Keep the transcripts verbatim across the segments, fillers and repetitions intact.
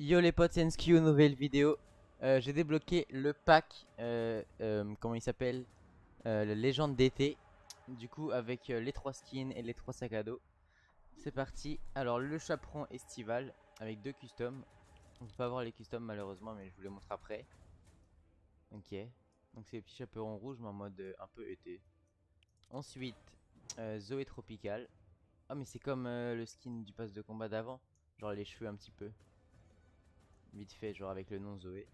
Yo les potes, c'est N S Q, nouvelle vidéo. euh, J'ai débloqué le pack, euh, euh, comment il s'appelle, euh, la légende d'été. Du coup avec euh, les trois skins et les trois sacs à dos. C'est parti. Alors le chaperon estival avec deux customs. On peut pas voir les customs malheureusement, mais je vous les montre après. Ok. Donc c'est les petits chaperons rouges mais en mode euh, un peu été. Ensuite euh, Zoé Tropical. Ah mais c'est comme euh, le skin du pass de combat d'avant. Genre les cheveux un petit peu. Vite fait, genre avec le nom Zoé.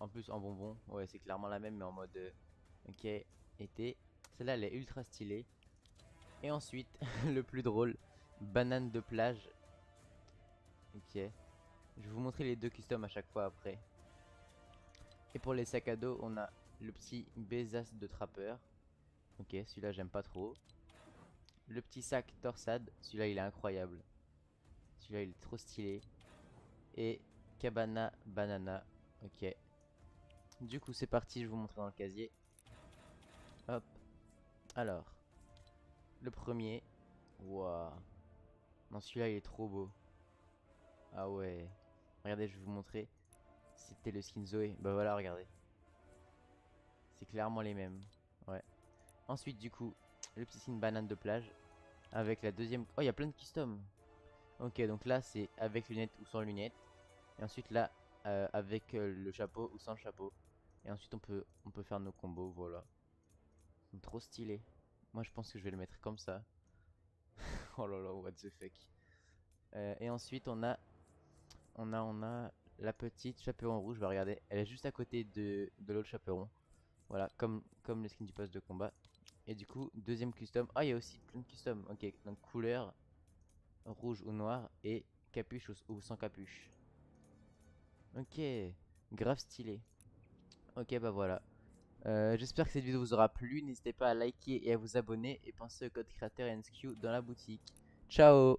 En plus en bonbon. Ouais, c'est clairement la même mais en mode euh, ok, été. Celle-là elle est ultra stylée. Et ensuite le plus drôle, banane de plage. Ok. Je vais vous montrer les deux customs à chaque fois après. Et pour les sacs à dos on a le petit besace de trappeur. Ok, celui-là j'aime pas trop. Le petit sac torsade, celui-là il est incroyable. Celui-là il est trop stylé. Et cabana banana. Ok. Du coup c'est parti, je vais vous montrer dans le casier. Hop. Alors le premier. Waouh. Non, celui-là il est trop beau. Ah ouais. Regardez, je vais vous montrer. C'était le skin Zoé. Bah voilà, regardez. C'est clairement les mêmes. Ouais. Ensuite du coup le petit skin banane de plage avec la deuxième. Oh, il y a plein de customs. Ok, donc là c'est avec lunettes ou sans lunettes. Et ensuite là euh, avec euh, le chapeau ou sans le chapeau. Et ensuite on peut on peut faire nos combos, voilà. Trop stylé. Moi je pense que je vais le mettre comme ça. Oh là là, what the fuck. euh, Et ensuite on a On a on a la petite chaperon rouge. Bah regardez, elle est juste à côté de, de l'autre chaperon. Voilà, comme, comme le skin du poste de combat. Et du coup deuxième custom. Ah, il y a aussi plein de custom. Ok, donc couleur rouge ou noir et capuche ou, ou sans capuche. Ok, grave stylé. Ok, bah voilà. euh, J'espère que cette vidéo vous aura plu. N'hésitez pas à liker et à vous abonner. Et pensez au code créateur N S Q dans la boutique. Ciao.